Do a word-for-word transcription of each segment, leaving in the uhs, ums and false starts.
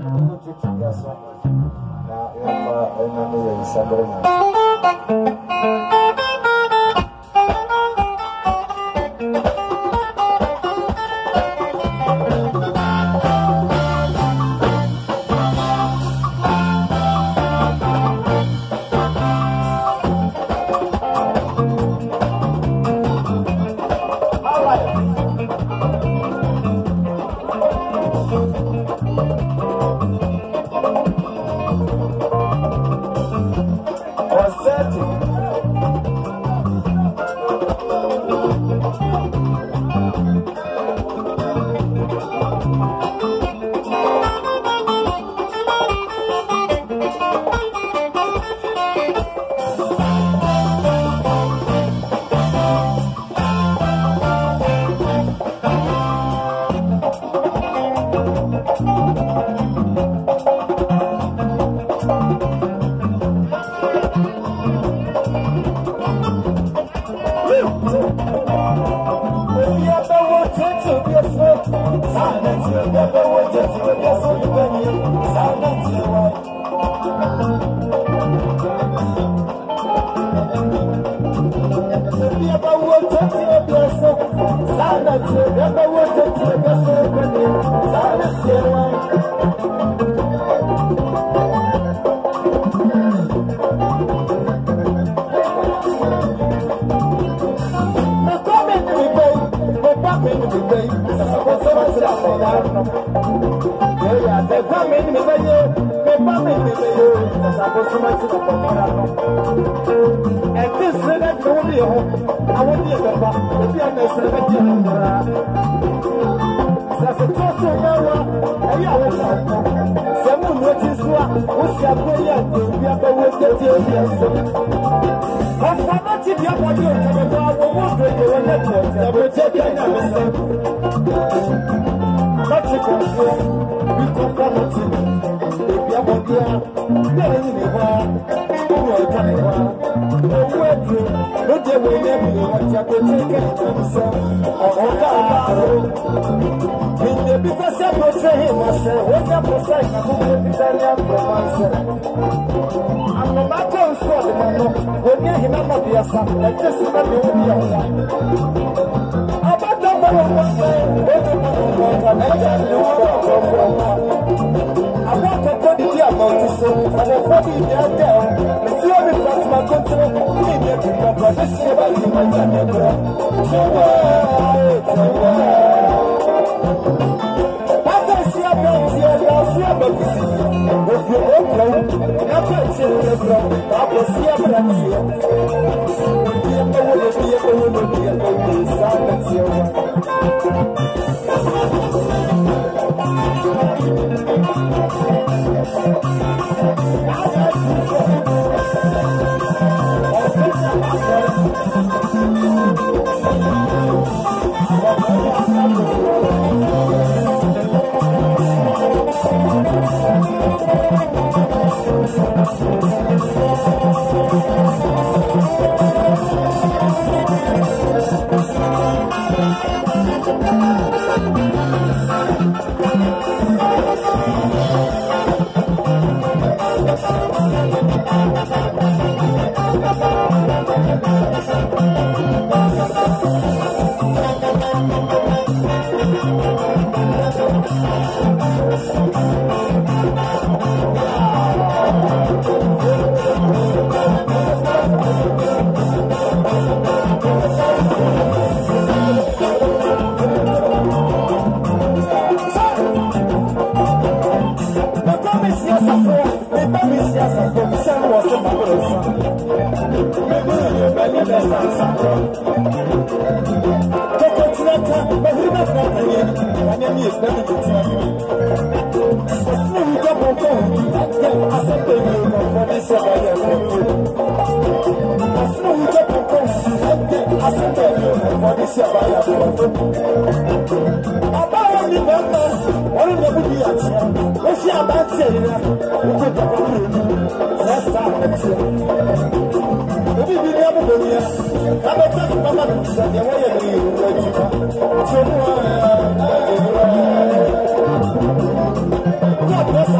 Kaso na yung mga ano yun sa gano'n. Gracias.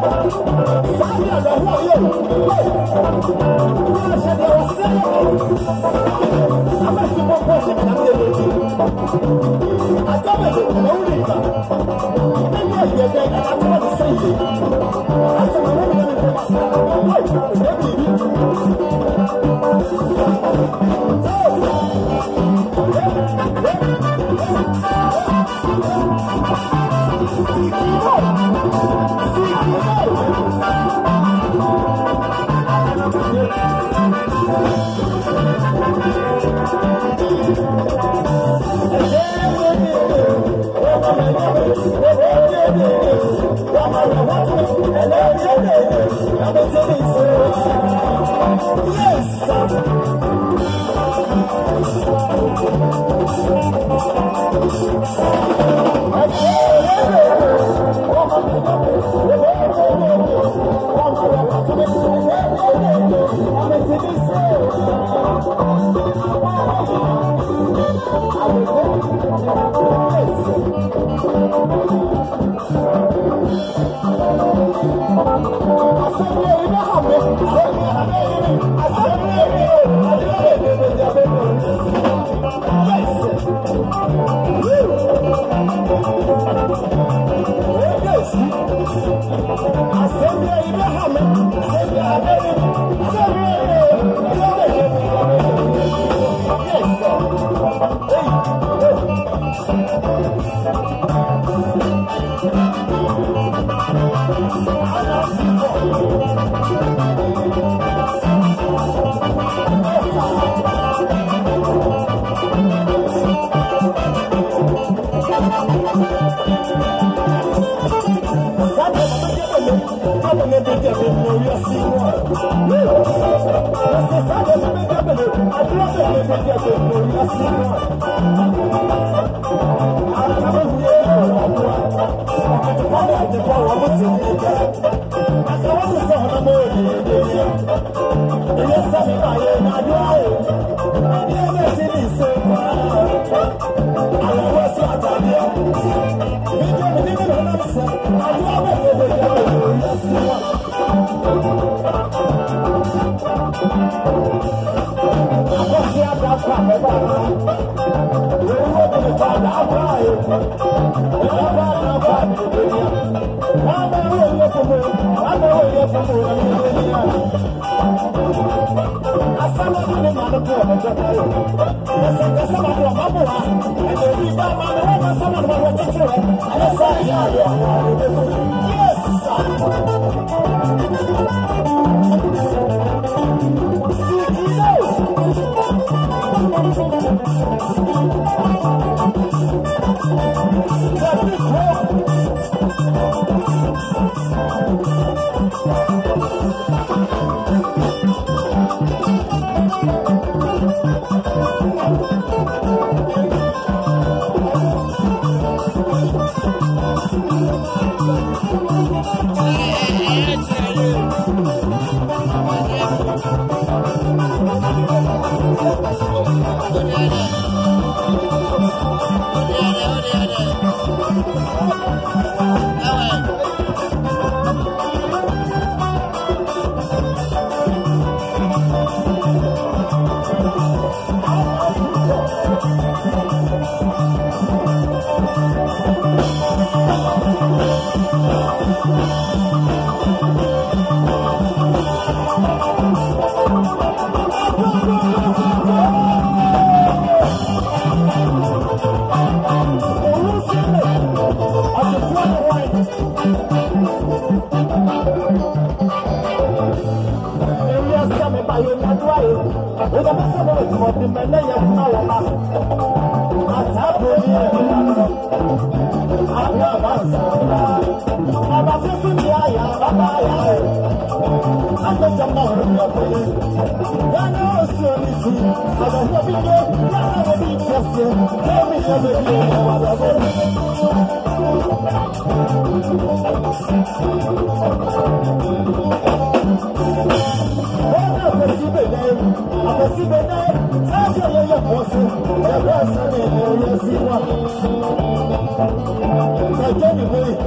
I'm I'm I got it, baby.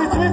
It's me,